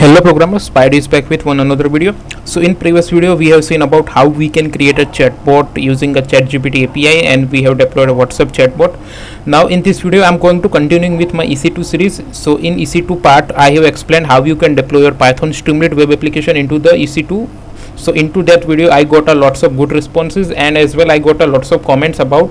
Hello programmers, Spidy is back with one another video. So in previous video we have seen about how we can create a chatbot using a ChatGPT API, and we have deployed a WhatsApp chatbot. Now in this video I'm going to continuing with my EC2 series. So in EC2 part I have explained how you can deploy your Python Streamlit web application into the EC2. So into that video I got a lots of good responses, and as well I got a lots of comments about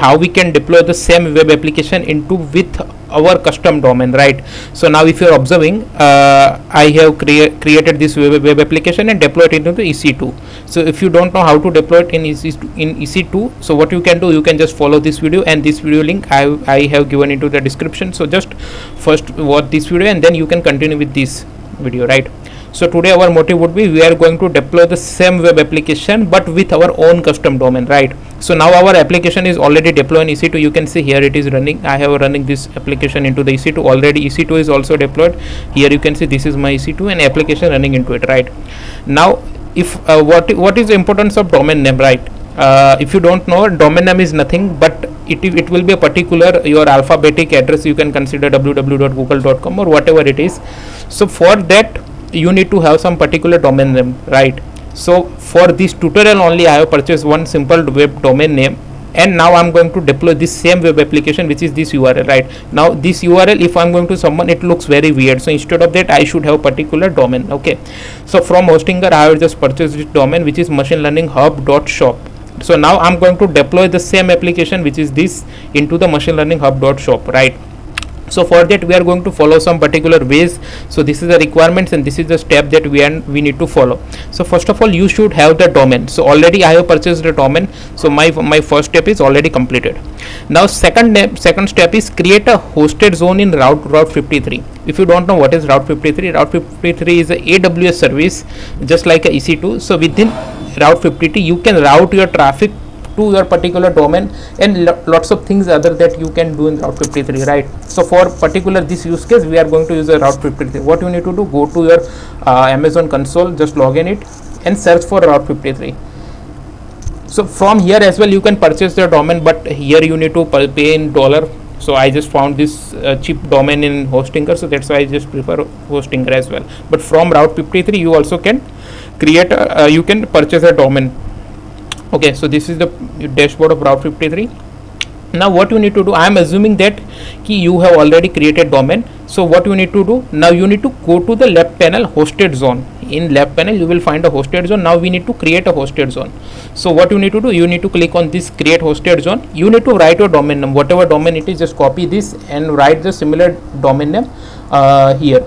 how we can deploy the same web application into with our custom domain, right? So now if you are observing, I have created this web application and deployed it into the EC2. So if you don't know how to deploy it in EC2, so what you can do, you can just follow this video, and this video link I have given into the description. So just first watch this video and then you can continue with this video, right? So today our motive would be we are going to deploy the same web application but with our own custom domain, right? So now our application is already deployed in EC2. You can see here it is running. I have running this application into the EC2 already. EC2 is also deployed. Here you can see this is my EC2 and application running into it, right? Now if what is the importance of domain name, right? If you don't know, domain name is nothing but it will be a particular your alphabetic address. You can consider www.google.com or whatever it is. So for that you need to have some particular domain name, right? So for this tutorial only I have purchased one simple web domain name, and now I'm going to deploy this same web application, which is this URL, right? Now this URL, if I'm going to someone, it looks very weird. So instead of that I should have particular domain. Okay, so from Hostinger I have just purchased this domain, which is machinelearninghub.shop. So now I'm going to deploy the same application, which is this, into the machinelearninghub.shop, right? So for that we are going to follow some particular ways. So this is the requirements and this is the step that we need to follow. So first of all you should have the domain. So already I have purchased the domain, so my first step is already completed. Now second step is create a hosted zone in Route 53. If you don't know what is Route 53, Route 53 is an AWS service just like a EC2. So within Route 53 you can route your traffic to your particular domain, and lots of things other that you can do in Route 53, right? So for particular this use case we are going to use a Route 53. What you need to do, go to your Amazon console, just log in it and search for Route 53. So from here as well you can purchase the domain, but here you need to pay in dollar. So I just found this cheap domain in Hostinger, so that's why I just prefer Hostinger as well. But from Route 53 you also can create you can purchase a domain. Okay, so this is the dashboard of Route 53. Now what you need to do, I am assuming that you have already created domain. So what you need to do, now you need to go to the left panel, hosted zone. In left panel you will find a hosted zone. Now we need to create a hosted zone. So what you need to do, you need to click on this create hosted zone. You need to write your domain name, whatever domain it is, just copy this and write the similar domain name here,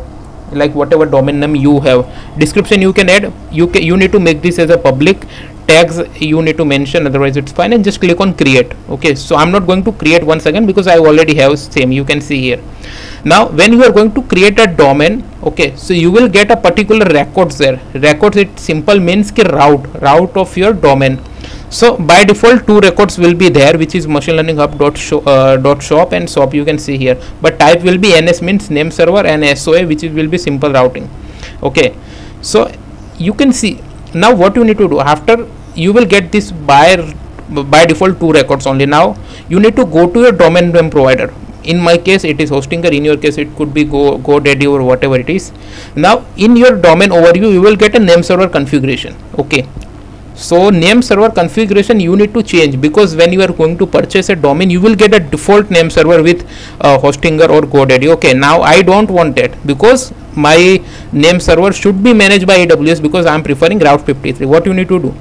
like whatever domain name you have. Description you can add, you need to make this as a public. Tags you need to mention, otherwise it's fine, and just click on create. Okay, so I'm not going to create once again because I already have same, you can see here. Now when you are going to create a domain, okay, so you will get a particular records there. Records, it simple means ki route of your domain. So by default two records will be there, which is machinelearninghub.shop and shop, you can see here, but type will be ns means name server and soa, which will be simple routing. Okay, so you can see now what you need to do, after you will get this by default two records only. Now you need to go to your domain name provider. In my case it is Hostinger, in your case it could be GoDaddy or whatever it is. Now in your domain overview you will get a name server configuration. Okay, so name server configuration you need to change, because when you are going to purchase a domain you will get a default name server with Hostinger or GoDaddy. Okay, now I don't want that, because my name server should be managed by AWS, because I am preferring Route 53. What you need to do,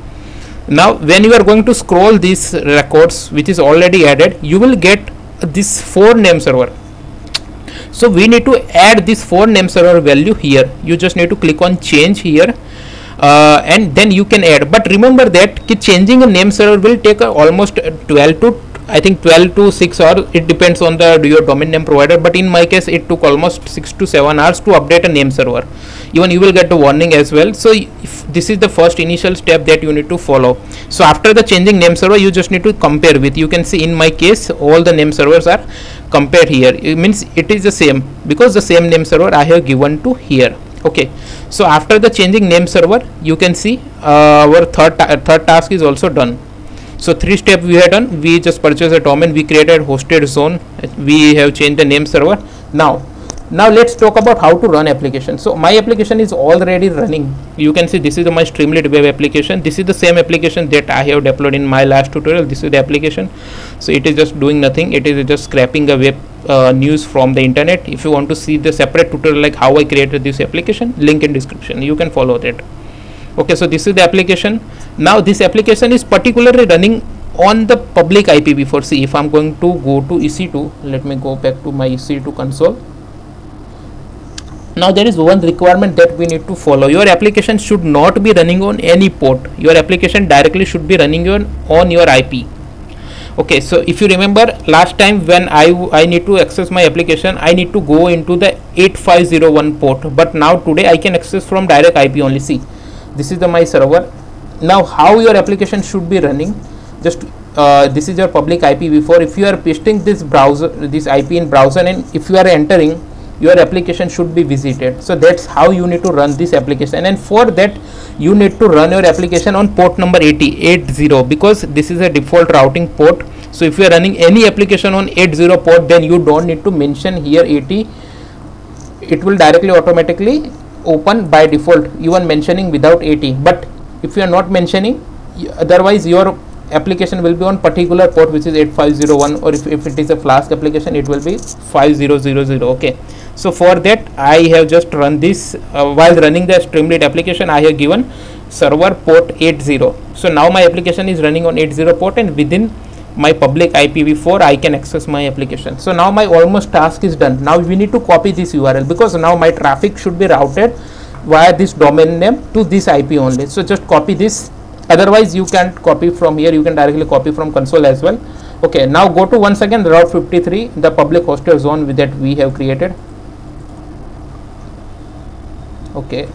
now when you are going to scroll these records which is already added, you will get this 4 name server. So we need to add this 4 name server value here. You just need to click on change here, and then you can add. But remember that changing a name server will take almost 12 to 6 hours. It depends on your domain name provider, but in my case it took almost 6 to 7 hours to update a name server. Even you will get the warning as well. So this is the first initial step that you need to follow. So after the changing name server you just need to compare with, you can see in my case all the name servers are compared here. It means it is the same, because the same name server I have given to here. Okay, so after the changing name server you can see our third task is also done. So 3 steps we had done. We just purchased a domain, we created hosted zone, we have changed the name server. Now Now let's talk about how to run application. So my application is already running. You can see this is my Streamlit web application. This is the same application that I have deployed in my last tutorial. This is the application. So it is just doing nothing. It is just scraping a web news from the internet. If you want to see the separate tutorial like how I created this application, link in description, you can follow that. Okay, so this is the application. Now this application is particularly running on the public IPv4. See, if I'm going to go to EC2, let me go back to my EC2 console. Now there is one requirement that we need to follow. Your application should not be running on any port. Your application directly should be running on your IP. Okay, so if you remember last time when I need to access my application, I need to go into the 8501 port, but now today I can access from direct IP only. See, this is my server. Now how your application should be running, just this is your public IPv4. If you are pasting this IP in browser, and if you are entering, your application should be visited. So that's how you need to run this application, and for that you need to run your application on port number 80, because this is a default routing port. So if you are running any application on 80 port, then you don't need to mention here 80. It will directly automatically open by default, even mentioning without 80. But if you are not mentioning, otherwise your application will be on particular port which is 8501, or if it is a Flask application, it will be 5000. Okay, so for that I have just run this while running the Streamlit application. I have given server port 80. So now my application is running on 80 port, and within my public IPv4 I can access my application. So now my almost task is done. Now we need to copy this URL, because now my traffic should be routed via this domain name to this IP only. So just copy this. Otherwise you can't copy from here, you can directly copy from console as well. Okay, now go to once again Route 53, the public hosted zone that we have created. Okay,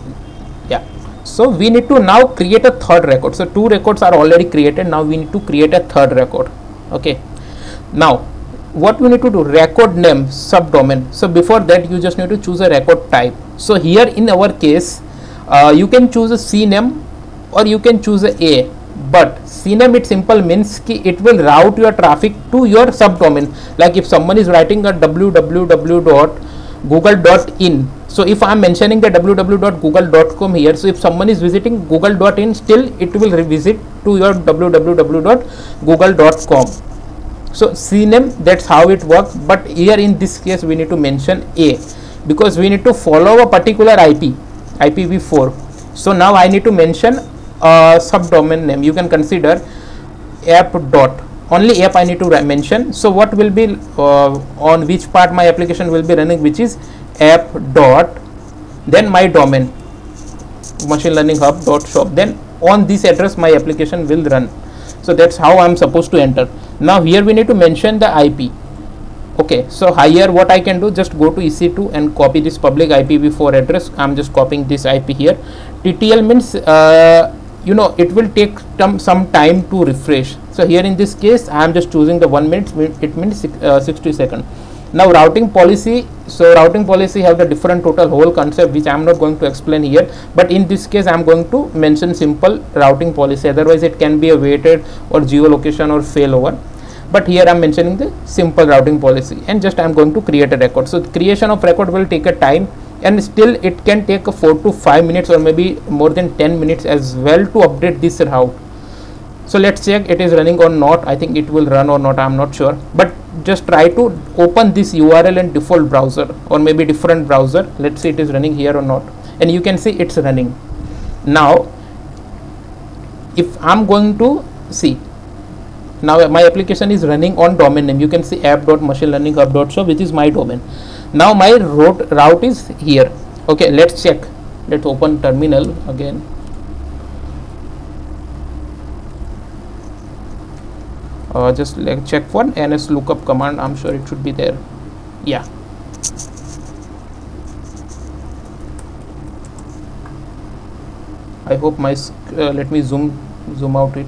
yeah, so we need to now create a third record. So two records are already created, now we need to create a third record. Okay, now what we need to do, record name subdomain. So before that you just need to choose a record type. So here in our case you can choose a CNAME or you can choose a, but CNAME it simple means ki it will route your traffic to your subdomain. Like if someone is writing a www.google.in, so if I am mentioning the www.google.com here, so if someone is visiting google.in, still it will revisit to your www.google.com. So CNAME, that's how it works. But here in this case we need to mention a, because we need to follow a particular IP, IPv4. So now I need to mention subdomain name. You can consider app dot, only app I need to mention. So what will be on which part my application will be running, which is app dot, then my domain machinelearninghub.shop, then on this address my application will run. So that's how I'm supposed to enter. Now here we need to mention the IP. Okay, so here what I can do, just go to EC2 and copy this public IPv4 address. I'm just copying this IP here. TTL means you know, it will take some time to refresh. So here in this case I am just choosing the 1 minute, it means 60 seconds. Now routing policy, so routing policy have the different total whole concept which I am not going to explain here, but in this case I am going to mention simple routing policy, otherwise it can be a weighted or geolocation or failover. But here I am mentioning the simple routing policy, and just I am going to create a record. So the creation of record will take a time, and still it can take 4 to 5 minutes or maybe more than 10 minutes as well to update this route. So let's check it is running or not. I think it will run or not, I am not sure, but just try to open this URL in default browser or maybe different browser. Let's see it is running here or not, and you can see it's running. Now if I am going to see, now my application is running on domain name. You can see app.machinelearninghub.shop, which is my domain. Now my route is here. Okay, let's check. Let's open terminal again. Just like check for nslookup command. I'm sure it should be there. Yeah. I hope my let me zoom out it.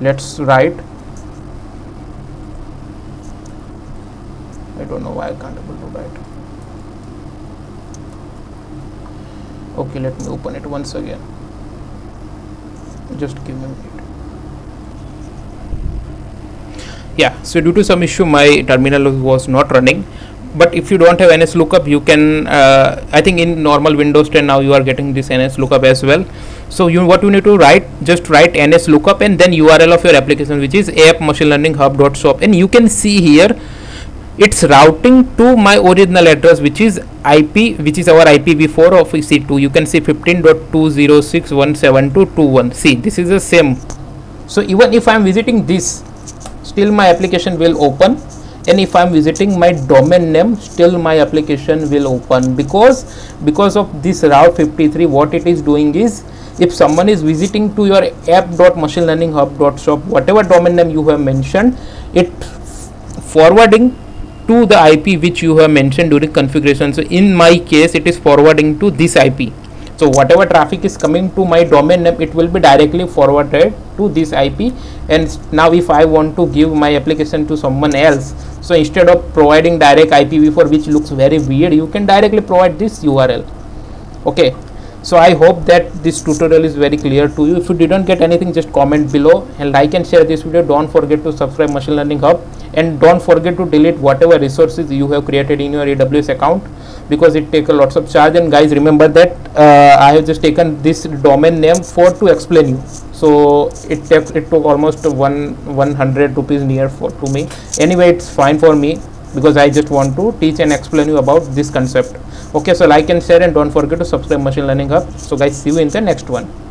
Let's write. I don't know why I can't able to write. Okay, let me open it once again. Just give me a minute. Yeah, so due to some issue my terminal was not running, but if you don't have nslookup you can I think in normal Windows 10 now you are getting this nslookup as well. So you what you need to write, just write nslookup and then URL of your application, which is app.machinelearninghub.shop, and you can see here it's routing to my original address, which is IP, which is our IPv4 of EC2. You can see 15.206.172.21. See, this is the same. So even if I am visiting this, still my application will open, and if I am visiting my domain name, still my application will open, because of this Route 53. What it is doing is, if someone is visiting to your app.machinelearninghub.shop, whatever domain name you have mentioned, it forwarding to the IP which you have mentioned during configuration. So in my case it is forwarding to this IP, so whatever traffic is coming to my domain name it will be directly forwarded to this IP. And now if I want to give my application to someone else, so instead of providing direct IPv4 which looks very weird, you can directly provide this URL. Okay, so I hope that this tutorial is very clear to you. If you didn't get anything, just comment below and like and share this video. Don't forget to subscribe Machine Learning Hub, and don't forget to delete whatever resources you have created in your AWS account, because it takes lots of charge. And guys, remember that I have just taken this domain name to explain you, so it took almost 100 rupees near to me. Anyway, it's fine for me because I just want to teach and explain you about this concept. Okay, so like and share, and don't forget to subscribe Machine Learning Hub. So guys, see you in the next one.